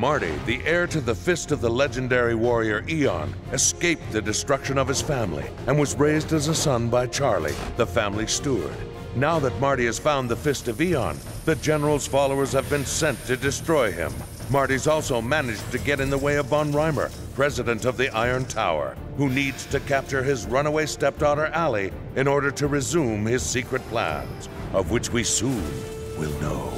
Marty, the heir to the fist of the legendary warrior Eon, escaped the destruction of his family and was raised as a son by Charlie, the family steward. Now that Marty has found the fist of Eon, the general's followers have been sent to destroy him. Marty's also managed to get in the way of Von Reimer, president of the Iron Tower, who needs to capture his runaway stepdaughter Ally in order to resume his secret plans, of which we soon will know.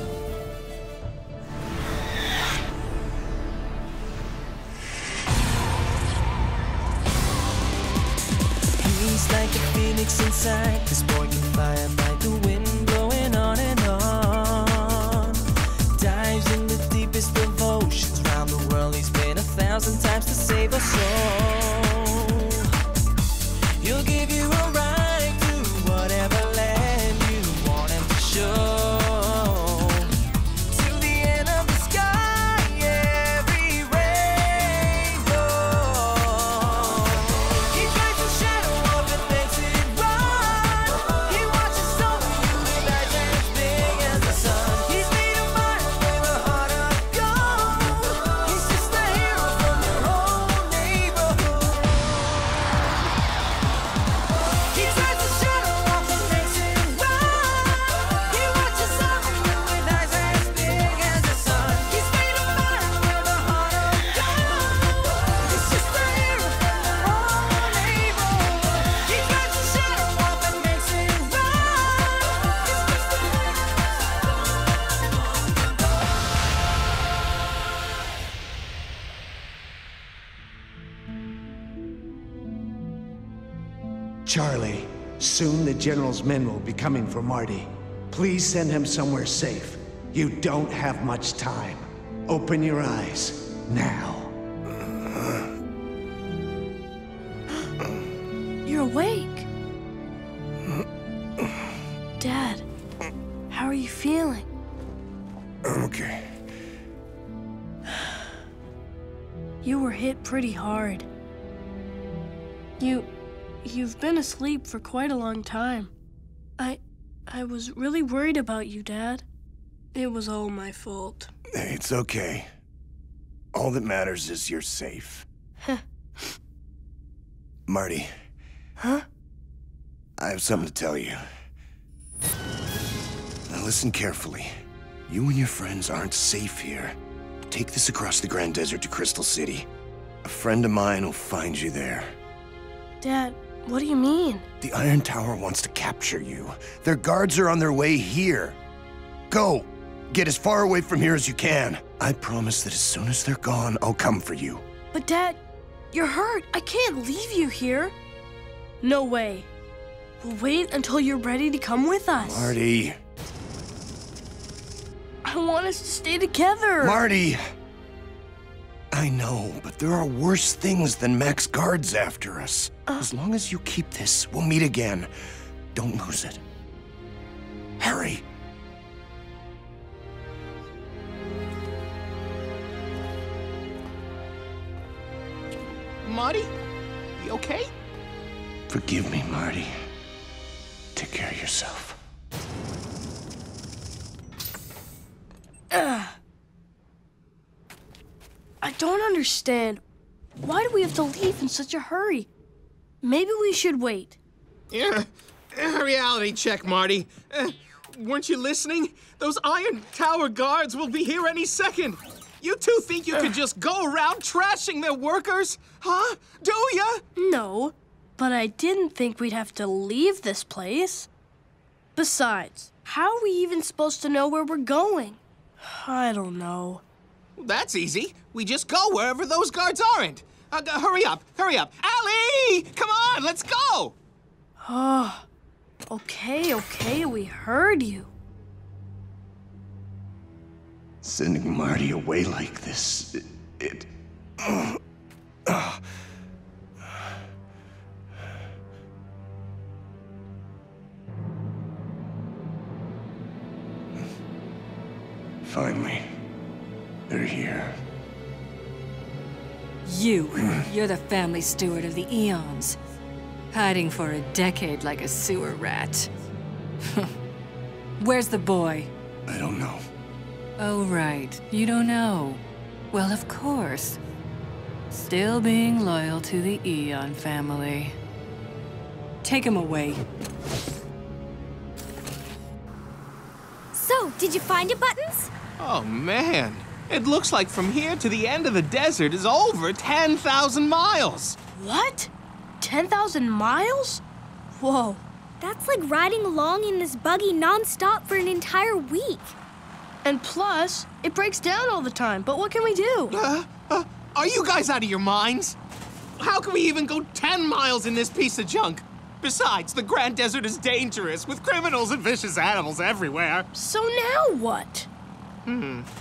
Like a phoenix inside, this morning fire by the wind blowing on and on. Dives in the deepest of oceans, round the world he's been 1,000 times to save us all. He'll give you a ride through whatever land you want him to show. Till the end of the sky, every rainbow. He drives the shadow. Charlie, soon the General's men will be coming for Marty. Please send him somewhere safe. You don't have much time. Open your eyes, now. You're awake. Dad, how are you feeling? I'm okay. You were hit pretty hard. You've been asleep for quite a long time. I was really worried about you, Dad. It was all my fault. It's okay. All that matters is you're safe. Marty. Huh? I have something to tell you. Now listen carefully. You and your friends aren't safe here. Take this across the Grand Desert to Crystal City. A friend of mine will find you there. Dad. What do you mean? The Iron Tower wants to capture you. Their guards are on their way here. Go! Get as far away from here as you can. I promise that as soon as they're gone, I'll come for you. But Dad, you're hurt. I can't leave you here. No way. We'll wait until you're ready to come with us. Marty. I want us to stay together. Marty! I know, but there are worse things than Max guards after us. As long as you keep this, we'll meet again. Don't lose it. Hurry. Marty? You okay? Forgive me, Marty. Take care of yourself. I don't understand. Why do we have to leave in such a hurry? Maybe we should wait. Yeah, reality check, Marty. Weren't you listening? Those Iron Tower guards will be here any second. You two think you could just go around trashing their workers? Huh? Do ya? No, but I didn't think we'd have to leave this place. Besides, how are we even supposed to know where we're going? I don't know. That's easy. We just go wherever those guards aren't. Hurry up, hurry up. Ally! Come on, let's go! Oh, okay, we heard you. Sending Marty away like this, Finally. They're here. You're the family steward of the Eons. Hiding for a decade like a sewer rat. Where's the boy? I don't know. Oh, right. You don't know. Well, of course. Still being loyal to the Eon family. Take him away. So, did you find it, Buttons? Oh, man. It looks like from here to the end of the desert is over 10,000 miles. What? 10,000 miles? Whoa. That's like riding along in this buggy nonstop for an entire week. And plus, it breaks down all the time, but what can we do? Are you guys out of your minds? How can we even go 10 miles in this piece of junk? Besides, the Grand Desert is dangerous, with criminals and vicious animals everywhere. So now what?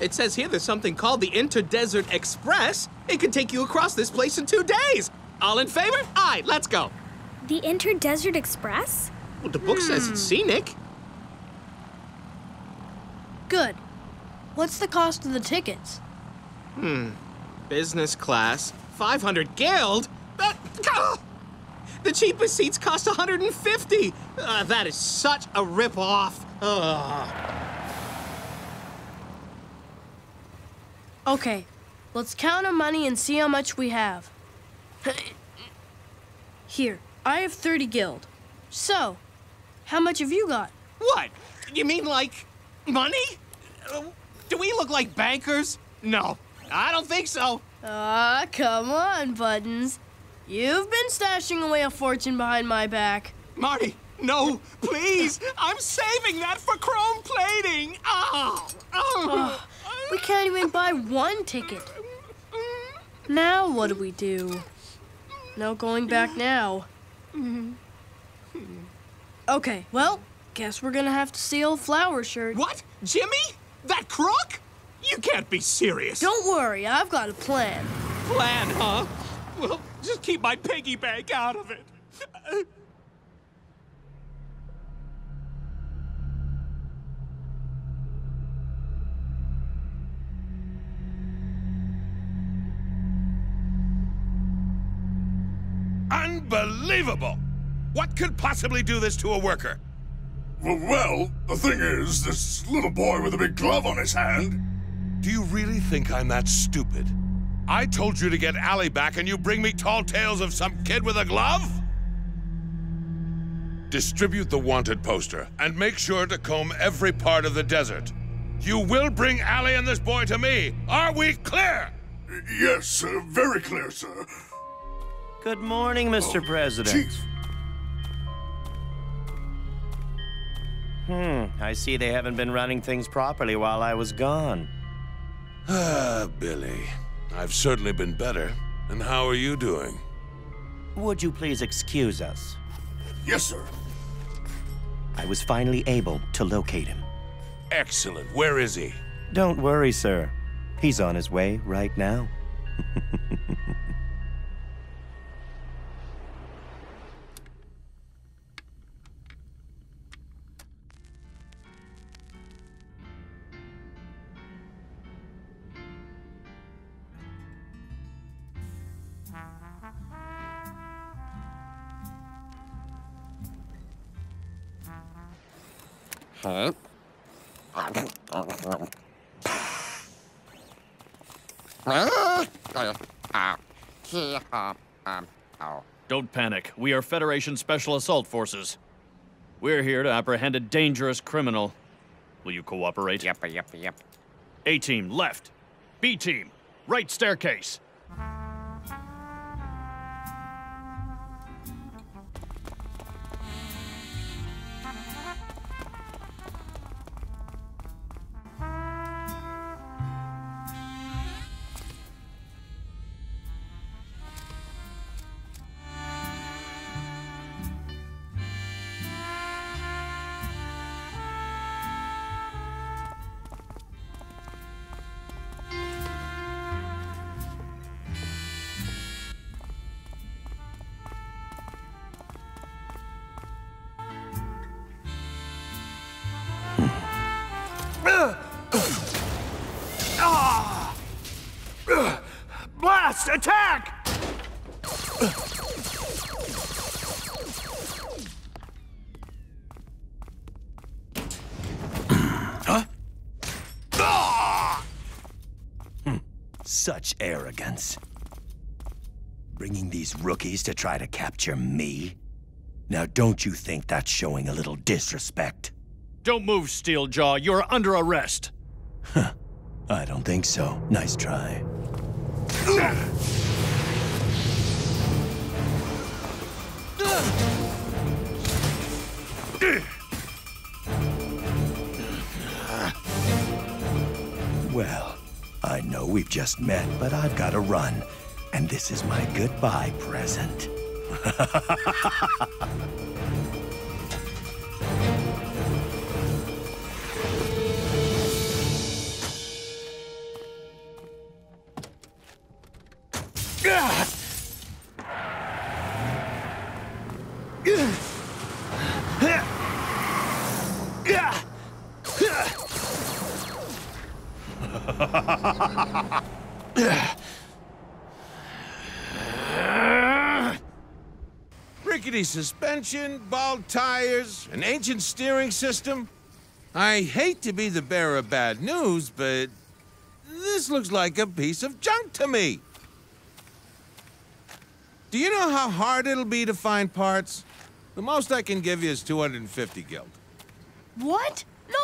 It says here there's something called the Inter-Desert Express. It can take you across this place in 2 days. All in favor? All right, let's go. The Inter-Desert Express? Well, the book says it's scenic. Good. What's the cost of the tickets? Business class, 500 guild? The cheapest seats cost 150. That is such a rip-off. Okay, let's count our money and see how much we have. Here, I have 30 guild. So, how much have you got? What? You mean like money? Do we look like bankers? No, I don't think so. Ah, come on, Buttons. You've been stashing away a fortune behind my back. Marty, no, please. I'm saving that for chrome plating. We can't even buy one ticket. Now what do we do? No going back now. Okay, well, guess we're gonna have to steal Flower Shirt. What? Jimmy? That crook? You can't be serious. Don't worry, I've got a plan. Plan, huh? Well, just keep my piggy bank out of it. Unbelievable! What could possibly do this to a worker? Well, the thing is, this little boy with a big glove on his hand... Do you really think I'm that stupid? I told you to get Ally back and you bring me tall tales of some kid with a glove? Distribute the wanted poster and make sure to comb every part of the desert. You will bring Ally and this boy to me. Are we clear? Yes, very clear, sir. Good morning, Mr. President. Chief. I see they haven't been running things properly while I was gone. Ah, Billy. I've certainly been better. And how are you doing? Would you please excuse us? Yes, sir. I was finally able to locate him. Excellent. Where is he? Don't worry, sir. He's on his way right now. Don't panic. We are Federation Special Assault Forces. We're here to apprehend a dangerous criminal. Will you cooperate? Yep. A team, left. B team, right staircase. Such arrogance. Bringing these rookies to try to capture me? Now don't you think that's showing a little disrespect? Don't move, Steeljaw. You're under arrest. Huh. I don't think so. Nice try. Well, I know we've just met, but I've got to run. And this is my goodbye present. Rickety suspension, bald tires, an ancient steering system. I hate to be the bearer of bad news, but this looks like a piece of junk to me. Do you know how hard it'll be to find parts? The most I can give you is 250 guild. What? No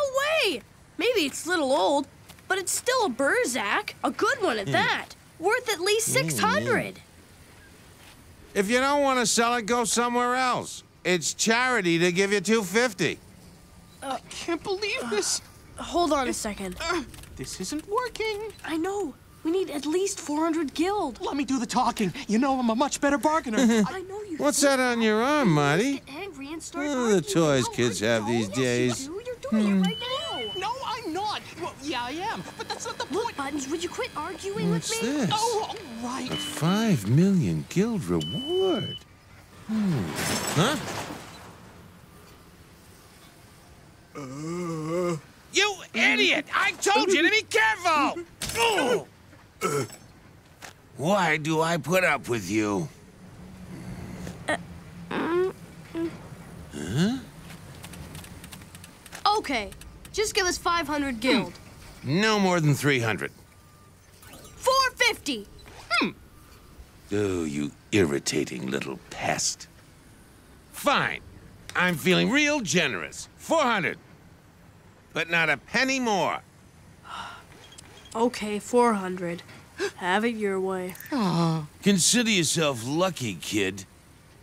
way! Maybe it's a little old, but it's still a Burzak, a good one at that. Worth at least 600. If you don't want to sell it, go somewhere else. It's charity to give you 250. I can't believe this. Hold on a second. This isn't working. I know. We need at least 400 guild. Let me do the talking. You know I'm a much better bargainer. I know you. What's that on your arm, Marty? Oh, the toys kids have these days. You're doing it right now. No, I'm not. Well, yeah, I am. But that's not the point. Buttons, would you quit arguing with me? What's this? Oh, all right. A 5 million guild reward. Huh? You idiot! I told you to be careful. Oh. Why do I put up with you? Huh? Okay, just give us 500 guild. No more than 300. 450. Oh, you irritating little pest. Fine. I'm feeling real generous. 400. But not a penny more. Okay, 400. Have it your way. Aww. Consider yourself lucky, kid.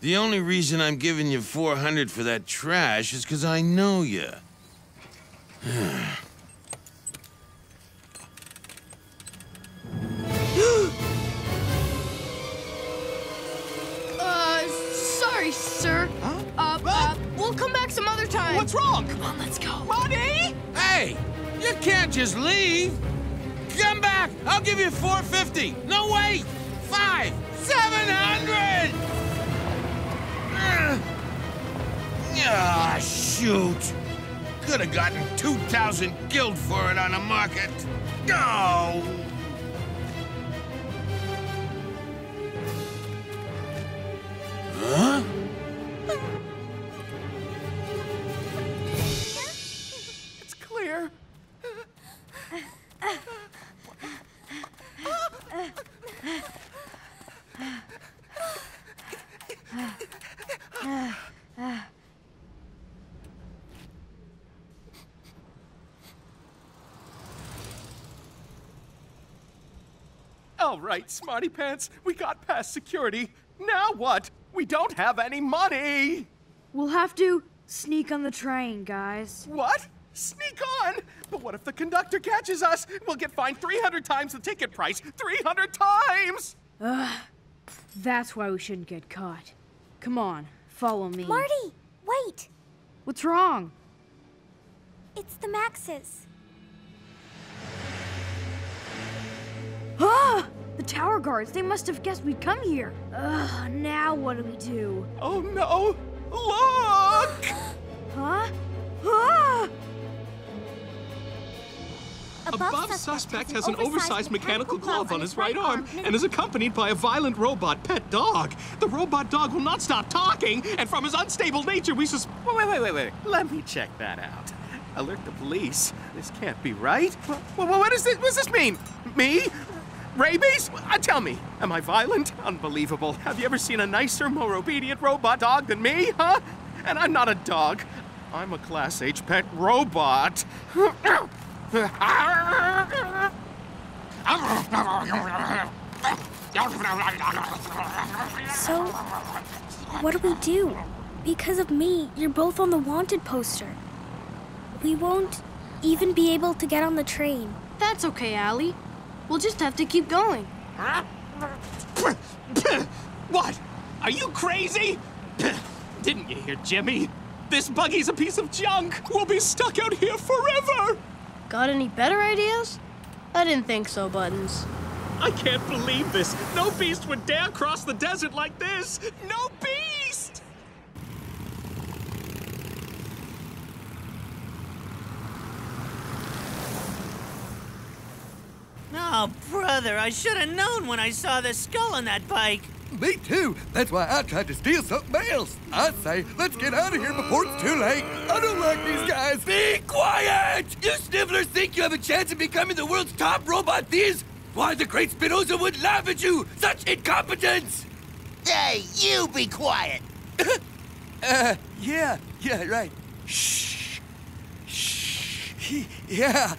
The only reason I'm giving you 400 for that trash is because I know you. Sorry, sir. Huh? We'll come back some other time. What's wrong? Come on, let's go. Marty! Hey, you can't just leave. Come back! I'll give you 450. No, wait! 700! Ah, shoot! Could have gotten 2,000 guild for it on the market. Oh! Huh? It's clear. All right, Smarty Pants, we got past security. Now what? We don't have any money! We'll have to sneak on the train, guys. What? Sneak on? But what if the conductor catches us? We'll get fined 300 times the ticket price. 300 times! Ugh. That's why we shouldn't get caught. Come on, follow me. Marty, wait! What's wrong? It's the Maxes. Ah! The tower guards, they must have guessed we'd come here. Ugh, now what do we do? Oh no! Look! Huh? Ah! Above suspect has an oversized mechanical glove on his right arm and is accompanied by a violent robot pet dog. The robot dog will not stop talking, and from his unstable nature we Wait. Let me check that out. Alert the police. This can't be right. What does this mean? Me? Rabies? Tell me, am I violent? Unbelievable. Have you ever seen a nicer, more obedient robot dog than me, huh? And I'm not a dog. I'm a Class H pet robot. So, what do we do? Because of me, you're both on the wanted poster. We won't even be able to get on the train. That's okay, Ally. We'll just have to keep going. What? Are you crazy? Didn't you hear Jimmy? This buggy's a piece of junk. We'll be stuck out here forever. Got any better ideas? I didn't think so, Buttons. I can't believe this. No beast would dare cross the desert like this. No beast! Oh, brother, I should have known when I saw the skull on that bike. Me too. That's why I tried to steal something else. I say, let's get out of here before it's too late. I don't like these guys. Be quiet! You snivelers think you have a chance of becoming the world's top robot thieves? Why, the great Spinoza would laugh at you! Such incompetence! Hey, you be quiet! Yeah, right. Shh. Shh. Yeah.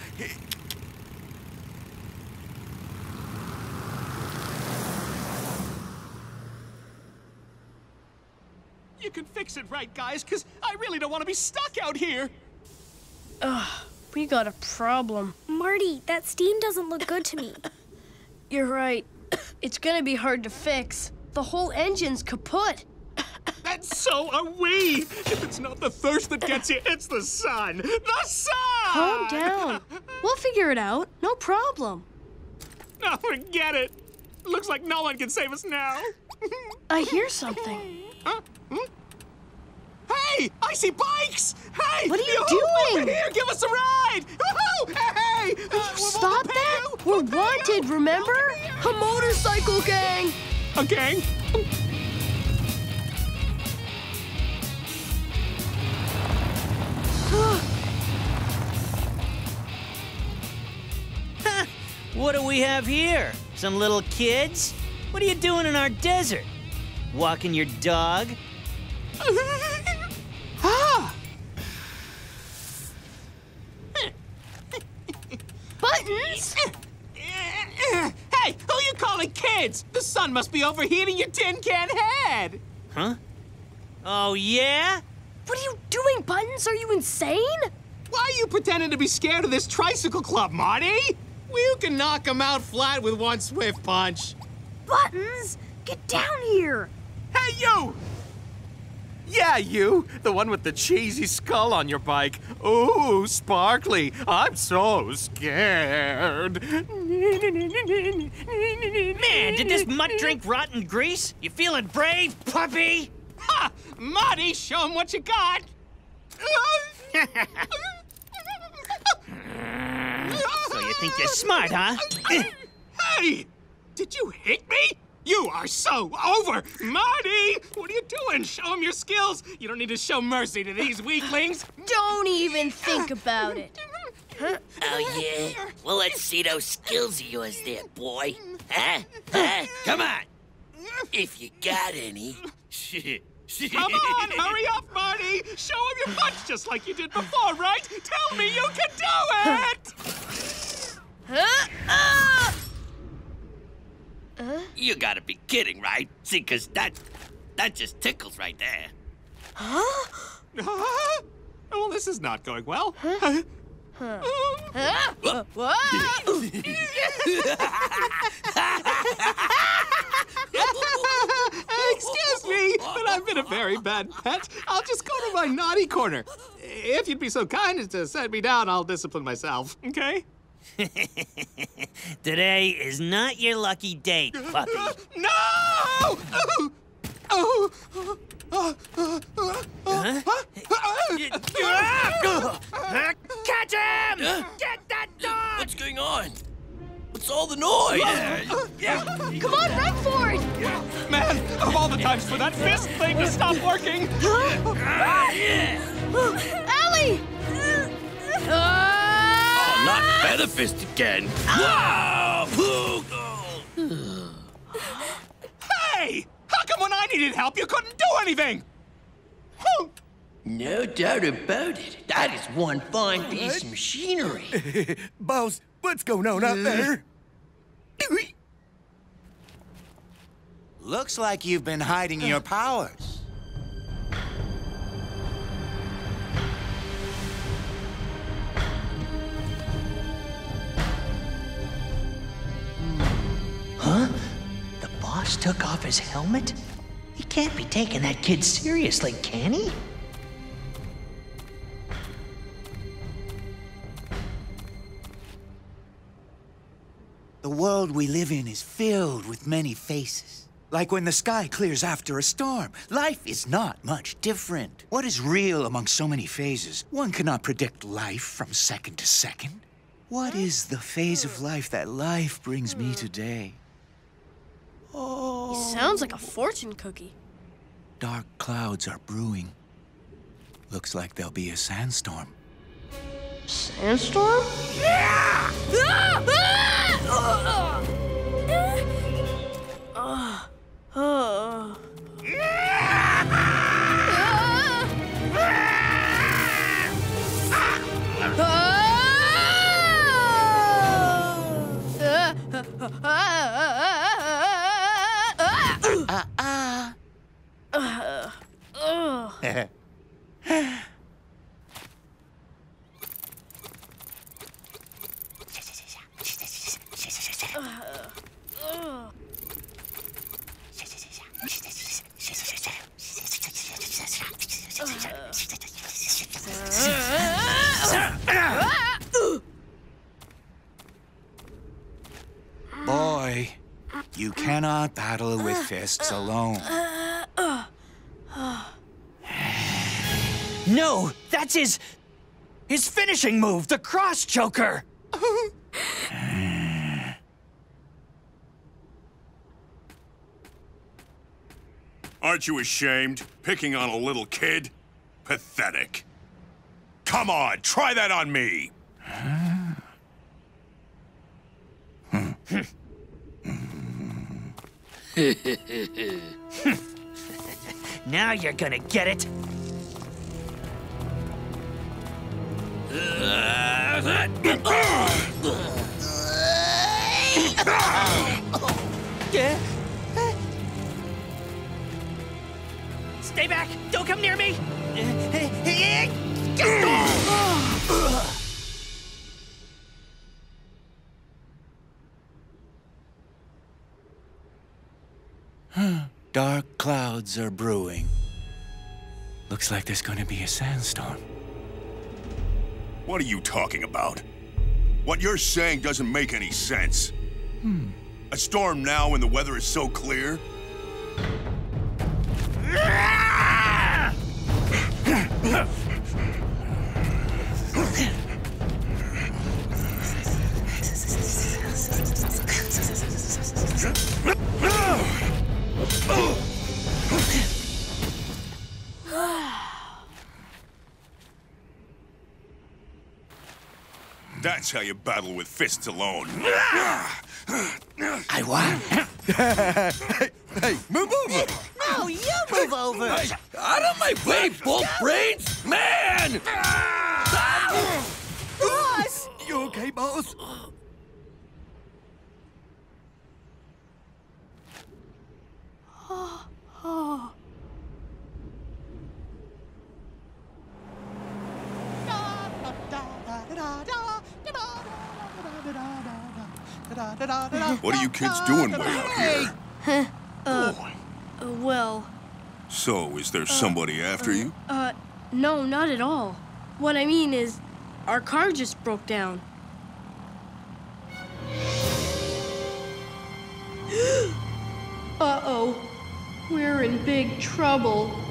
You can fix it right, guys, because I really don't want to be stuck out here. Ugh, we got a problem. Marty, that steam doesn't look good to me. You're right. It's gonna be hard to fix. The whole engine's kaput. And so are we. If it's not the thirst that gets you, it's the sun. The sun! Calm down. We'll figure it out. No problem. Oh, forget it. Looks like no one can save us now. I hear something. Huh? Hey! I see bikes! Hey! What are you doing? Over here, give us a ride! Woohoo! Hey! Stop that! We're wanted, remember? A motorcycle gang! A gang? What do we have here? Some little kids? What are you doing in our desert? Walking your dog? Ah! Buttons! Hey, who you calling kids? The sun must be overheating your tin can head. Huh? Oh, yeah? What are you doing, Buttons? Are you insane? Why are you pretending to be scared of this tricycle club, Marty? You can knock him out flat with one swift punch. Buttons, get down here. Hey, you! Yeah, you! The one with the cheesy skull on your bike. Ooh, sparkly. I'm so scared. Man, did this mutt drink rotten grease? You feeling brave, puppy? Ha! Marty, show him what you got! So you think you're smart, huh? Hey! Did you hit me? You are so over! Marty! What are you doing? Show him your skills! You don't need to show mercy to these weaklings! Don't even think about it! Huh? Oh, yeah? Well, let's see those skills of yours there, boy. Huh? Huh? Come on! If you got any. Come on! Hurry up, Marty! Show him your butts just like you did before, right? Tell me you can do it! Huh? You gotta be kidding, right? See, cause that just tickles right there. Huh? Well, this is not going well. Huh? Excuse me, but I've been a very bad pet. I'll just go to my naughty corner. If you'd be so kind as to set me down, I'll discipline myself, okay? Today is not your lucky day, puppy. No! Catch him! Get that dog! What's going on? What's all the noise? Come on, run for it! Man, of all the times for that fist thing to stop working! Ally! Not Featherfist again. Ah! Whoa! Even when I needed help, you couldn't do anything! Huh. No doubt about it. That is one fine piece of machinery. Boss, what's going on out there? Looks like you've been hiding your powers. Huh? The boss took off his helmet? He can't be taking that kid seriously, can he? The world we live in is filled with many faces. Like when the sky clears after a storm, life is not much different. What is real among so many phases? One cannot predict life from second to second. What is the phase of life that life brings me today? Oh. He sounds like a fortune cookie. Dark clouds are brewing. Looks like there'll be a sandstorm. Sandstorm? Yeah! Ah! Ah! You cannot battle with fists alone. No, that's his finishing move, the cross choker. Aren't you ashamed? Picking on a little kid? Pathetic. Come on, try that on me. Now you're gonna get it. Stay back! Don't come near me! Dark clouds are brewing. Looks like there's gonna be a sandstorm. What are you talking about? What you're saying doesn't make any sense. A storm now when the weather is so clear? That's how you battle with fists alone. I won. Hey, move over! No, you move over! Hey, out of my way, bull brains! Man! Boss! You okay, boss? Oh. What are you kids doing way out here? Well... So, is there somebody after you? No, not at all. What I mean is, our car just broke down. Uh-oh. We're in big trouble.